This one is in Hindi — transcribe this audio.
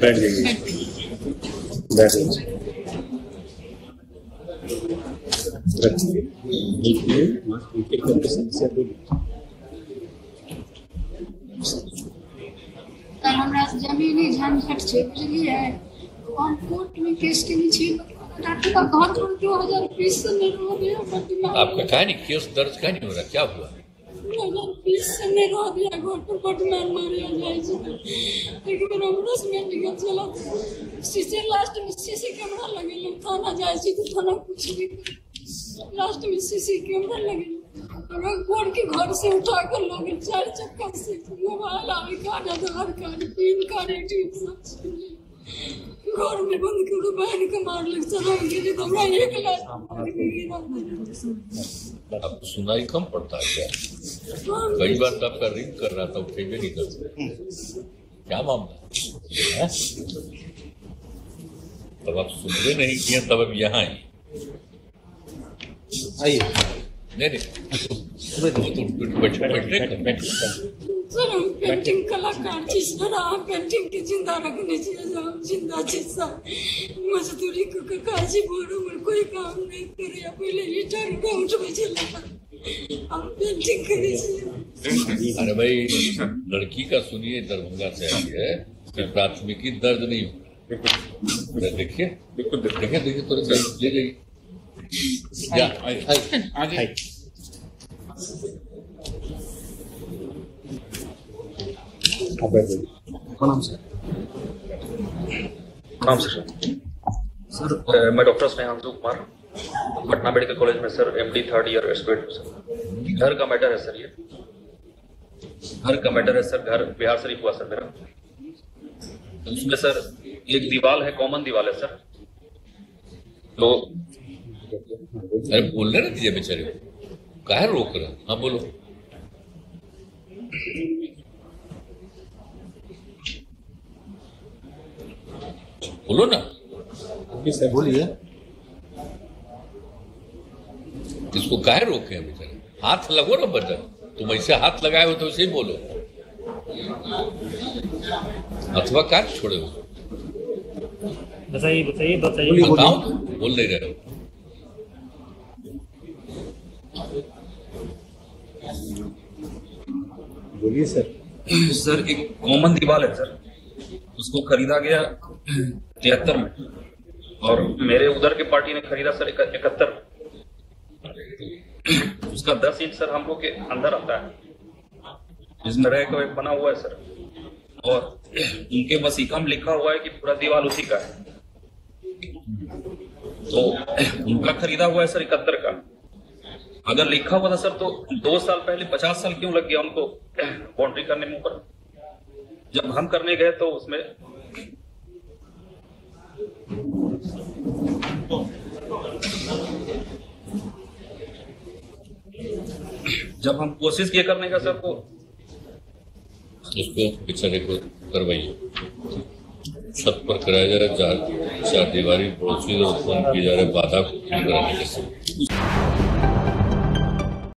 बैठ जाइए बैठ जाइए आपका कहा नहीं केस दर्ज कहा नहीं हो रहा, क्या हुआ? लास्ट में सीसी कैमरा लगे गोड़ के घर से उठा कर लोगे चार चक्का से मोबाइल आवे card Aadhaar card PAN card घर में बंद कर बैन के मार लग चला गए तो हमरा एक लाख आपको सुनाई कम पड़ता है क्या? कई बार तब का रिंग कर रहा था उठेंगे नहीं करते क्या मामला है? तब आप सुनते नहीं किया तब अब यहाँ आइए सर हम पेंटिंग कलाकार सर आप पेंटिंग के जिंदा रखने जिंदा चीज मजदूरी को काजी बोलो में कोई काम नहीं करे पहले रिटर्न पहुंच में चला आप पेंटिंग करिए। अरे भाई लड़की का सुनिए दरभंगा से आई है प्राथमिकी दर्ज नहीं होगा देखिए बिल्कुल देखिए देखिए थोड़ा ले जाइए या आगे प्रणाम सर प्रणाम सर सर मैं doctor Sneha Kumar Patna medical college में sir MD third year aspirant हूँ सर। घर का मैटर है सर ये घर का मैटर है सर। घर बिहार शरीफ हुआ सर मेरा। उसमें सर एक दीवाल है कॉमन दीवाल है सर तो अरे बोलने ना दीजिए बेचारे काहे रोक रहा। हाँ बोलो बोलो ना बोलिए इसको काहे रोके हैं बेचारे। हाथ लगो ना बटन तुम ऐसे हाथ लगाए हो तो वैसे ही बोलो अथवा काट छोड़े हो बताइए बताइए बताइए बोल नहीं रहे हो बोलिए सर। सर एक कॉमन दीवाल है सर उसको खरीदा गया 73 में और मेरे उधर के पार्टी ने खरीदा सर 71 में। उसका 10 इंच सर हम लोग के अंदर आता है जिसमें रैक वैक बना हुआ है सर और उनके वसीका में लिखा हुआ है कि पूरा दीवाल उसी का है तो उनका खरीदा हुआ है सर 71 का। अगर लिखा हुआ था सर तो 2 साल पहले 50 साल क्यों लग गया उनको बाउंड्री करने में ऊपर जब हम करने गए तो उसमें जब हम कोशिश किए करने का सर तो उसको पिछले को करवाइए छत पर कराया जा रहा है चार दीवारी पड़ोसी और फोन किए जा रहे बाधा को दूर कराने के लिए।